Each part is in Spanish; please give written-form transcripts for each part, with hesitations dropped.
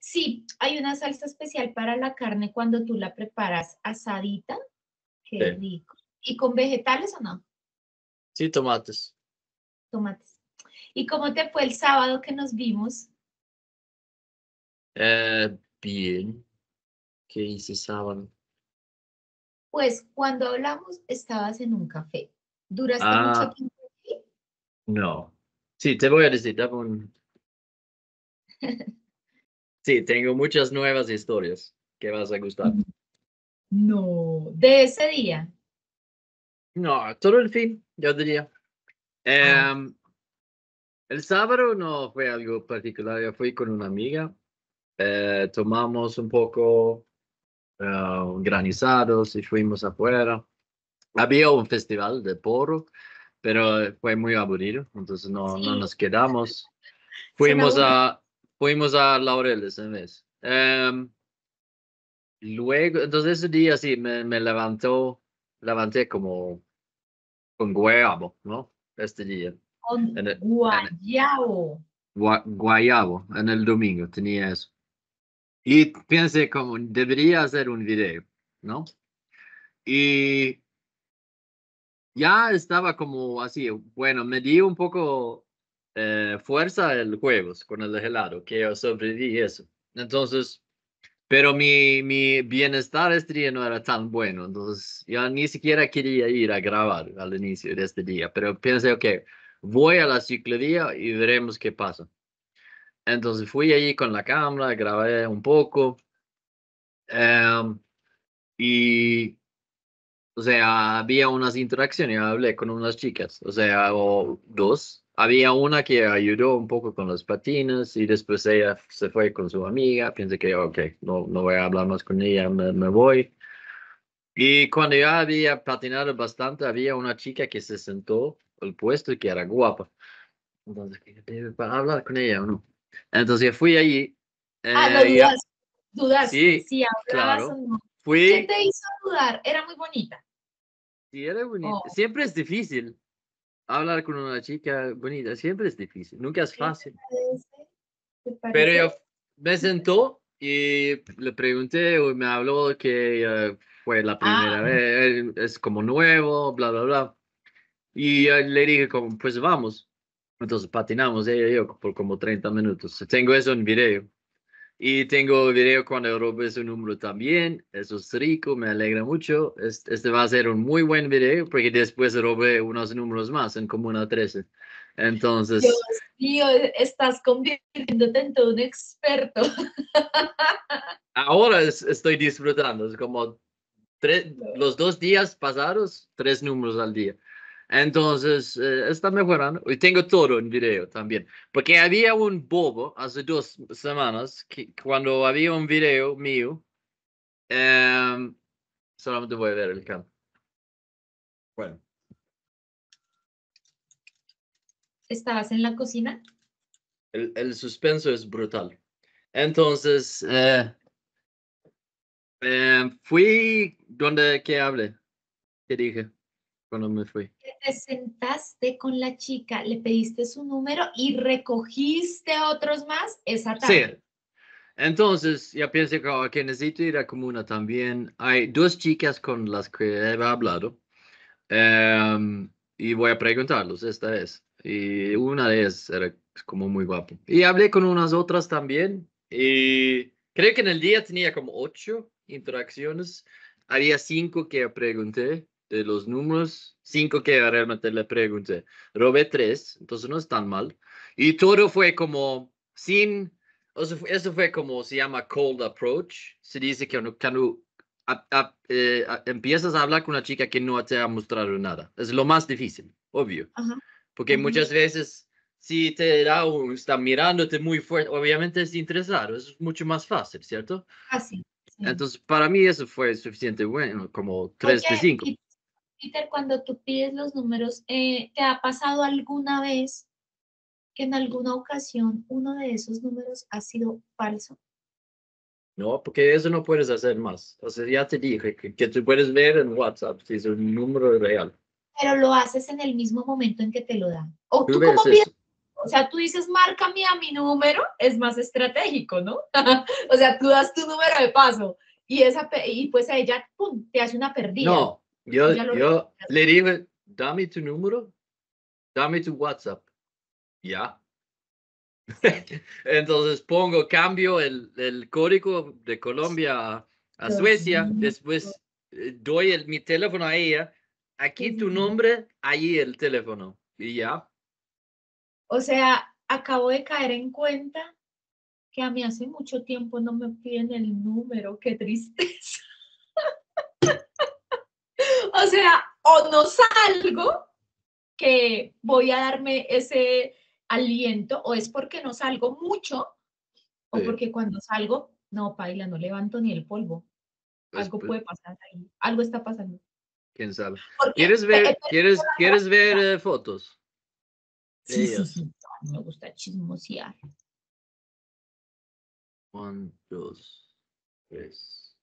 Sí, hay una salsa especial para la carne cuando tú la preparas asadita. Qué sí. Rico. ¿Y con vegetales o no? Sí, tomates. Tomates. ¿Y cómo te fue el sábado que nos vimos? Bien. ¿Qué hice sábado? Pues cuando hablamos estabas en un café. ¿Duraste mucho tiempo aquí? No. Sí, te voy a decir, dame un... Sí, tengo muchas nuevas historias que vas a gustar. No, de ese día. No, todo el fin, yo diría. El sábado no fue algo particular, yo fui con una amiga. Tomamos un poco granizados y fuimos afuera. Había un festival de porro, pero fue muy aburrido, entonces no nos quedamos. Fuimos a Laureles en vez. Luego, entonces ese día sí, me levanté como con guayabo, ¿no? Este día. Con guayabo. Guayabo, en el domingo tenía eso. Y pensé como, debería hacer un video, ¿no? Y ya estaba como así, bueno, me di un poco fuerza el jueves con el helado, que yo sobreviví eso. Entonces, pero mi bienestar este día no era tan bueno, entonces ya ni siquiera quería ir a grabar al inicio de este día, pero pensé, ok, voy a la ciclovia y veremos qué pasa. Entonces fui allí con la cámara, grabé un poco y, o sea, había unas interacciones, hablé con unas chicas, o sea, o dos. Había una que ayudó un poco con los patines y después ella se fue con su amiga. Pensé que, ok, no voy a hablar más con ella, me voy. Y cuando ya había patinado bastante, había una chica que se sentó al puesto y que era guapa. Entonces, ¿para hablar con ella o no? Entonces fui allí. No dudas. Sí, si hablabas claro. O no. ¿Qué te hizo dudar? Era muy bonita. Sí, era bonita. Oh. Siempre es difícil. Hablar con una chica bonita siempre es difícil, nunca es fácil. ¿Te parece? Pero yo me sentó y le pregunté, me habló que fue la primera vez, es como nuevo, bla, bla, bla. Y le dije, como, pues vamos. Entonces patinamos ella y yo por como 30 minutos. Tengo eso en video. Y tengo video cuando robé su número también. Eso es rico, me alegra mucho. Este va a ser un muy buen video porque después robé unos números más en Comuna 13. Entonces... Dios mío, estás convirtiéndote en todo un experto. Ahora estoy disfrutando. Es como los 2 días pasados, 3 números al día. Entonces, está mejorando. Y tengo todo en video también. Porque había un bobo hace 2 semanas, que cuando había un video mío, solamente voy a ver el canal. Bueno. ¿Estabas en la cocina? El suspenso es brutal. Entonces, fui donde que hablé. ¿Qué dije? Cuando me fui. Te sentaste con la chica, le pediste su número y recogiste otros más esa tarde. Sí. Entonces, ya pensé que necesito ir a Comuna también. Hay 2 chicas con las que he hablado y voy a preguntarlos esta vez. Y una de ellas era como muy guapa. Y hablé con unas otras también y creo que en el día tenía como 8 interacciones. Había 5 que pregunté. De los números, 5 que realmente le pregunté. Robé 3, entonces no es tan mal. Y todo fue como sin... Eso fue como se llama cold approach. Se dice que cuando empiezas a hablar con una chica que no te ha mostrado nada. Es lo más difícil, obvio. Uh-huh. Porque muchas veces si te da o está mirándote muy fuerte, obviamente es interesado. Es mucho más fácil, ¿cierto? Así. Sí. Entonces, para mí eso fue suficiente bueno, como 3 de 5. Peter, cuando tú pides los números, ¿te ha pasado alguna vez que en alguna ocasión uno de esos números ha sido falso? No, porque eso no puedes hacer más. O sea, ya te dije que tú puedes ver en WhatsApp si es un número real. Pero lo haces en el mismo momento en que te lo dan. O tú como pides O sea, tú dices, márcame a mi número, es más estratégico, ¿no? O sea, tú das tu número de paso y, pues a ella, pum, te hace una perdida. No, yo le digo, dame tu número, dame tu WhatsApp. Ya. Entonces pongo, cambio el código de Colombia a Suecia, después doy mi teléfono a ella, aquí tu nombre, allí el teléfono, y ya. O sea, acabo de caer en cuenta que a mí hace mucho tiempo no me piden el número, qué tristeza. O sea, o no salgo, que voy a darme ese aliento, o es porque no salgo mucho, o porque cuando salgo, no, paila, no levanto ni el polvo. Algo puede pasar ahí, algo está pasando. ¿Quién sabe? ¿Quieres ver fotos? Sí. Me gusta chismosear. 1, 2, 3.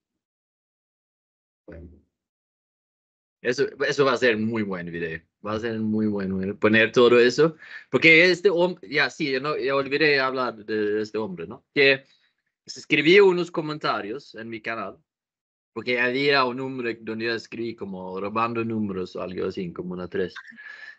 Eso va a ser muy buen video. Va a ser muy bueno poner todo eso. Porque este hombre, ya sí, yo olvidé hablar de este hombre, ¿no? Que escribí unos comentarios en mi canal. Porque había un número donde yo escribí como robando números o algo así, como una 3.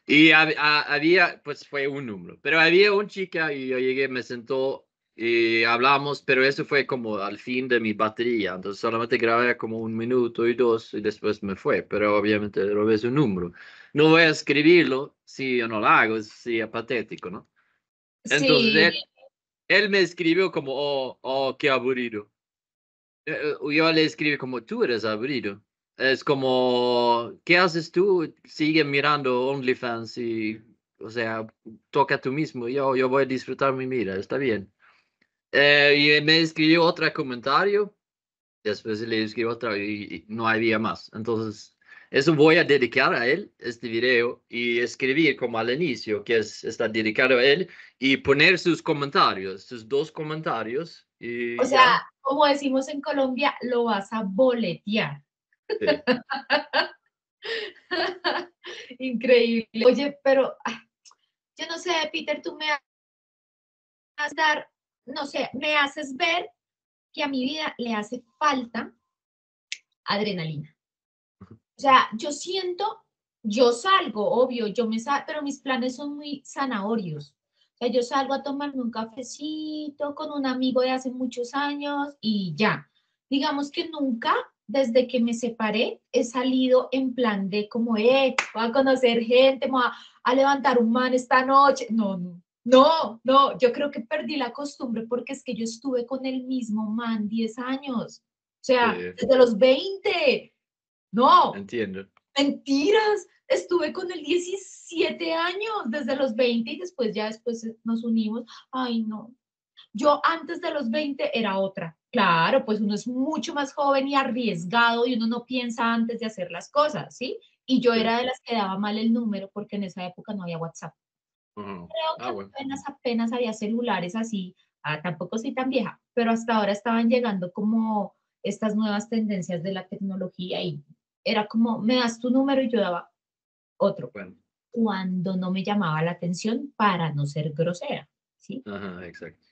Y había, pues fue un número, pero había una chica y yo llegué, me sentó y hablamos, pero eso fue como al fin de mi batería, entonces solamente grabé como 1 minuto y 2 y después me fue, pero obviamente robé su número. No voy a escribirlo si yo no lo hago, si es patético, ¿no? Entonces sí. Él me escribió como, oh, qué aburrido. Yo le escribí como, tú eres aburrido. Es como, ¿qué haces tú? Sigue mirando OnlyFans y, o sea, toca tú mismo. Yo voy a disfrutar mi vida, está bien. Y me escribió otro comentario, después le escribió otra y no había más. Entonces, eso voy a dedicar a él, este video, y escribir como al inicio, que está dedicado a él, y poner sus comentarios, sus 2 comentarios. Y, o sea, ya. Como decimos en Colombia, lo vas a boletear. Sí. Increíble. Oye, pero yo no sé, Peter, tú me haces dar, no sé, me haces ver que a mi vida le hace falta adrenalina. O sea, yo siento, yo salgo, obvio, pero mis planes son muy zanahorios. O sea, yo salgo a tomarme un cafecito con un amigo de hace muchos años y ya. Digamos que nunca, desde que me separé, he salido en plan de como, voy a conocer gente, voy a levantar un man esta noche. No, yo creo que perdí la costumbre porque es que yo estuve con el mismo man 10 años. O sea, desde los 20. No. Entiendo. Mentiras. Estuve con el 17 años, desde los 20 y después nos unimos. Ay, no. Yo antes de los 20 era otra. Claro, pues uno es mucho más joven y arriesgado y uno no piensa antes de hacer las cosas, ¿sí? Y yo era de las que daba mal el número porque en esa época no había WhatsApp. Creo que apenas había celulares así. Tampoco soy tan vieja, pero hasta ahora estaban llegando como estas nuevas tendencias de la tecnología y era como, me das tu número y yo daba otro. Bueno. Cuando no me llamaba la atención para no ser grosera, ¿sí? Ajá, exacto.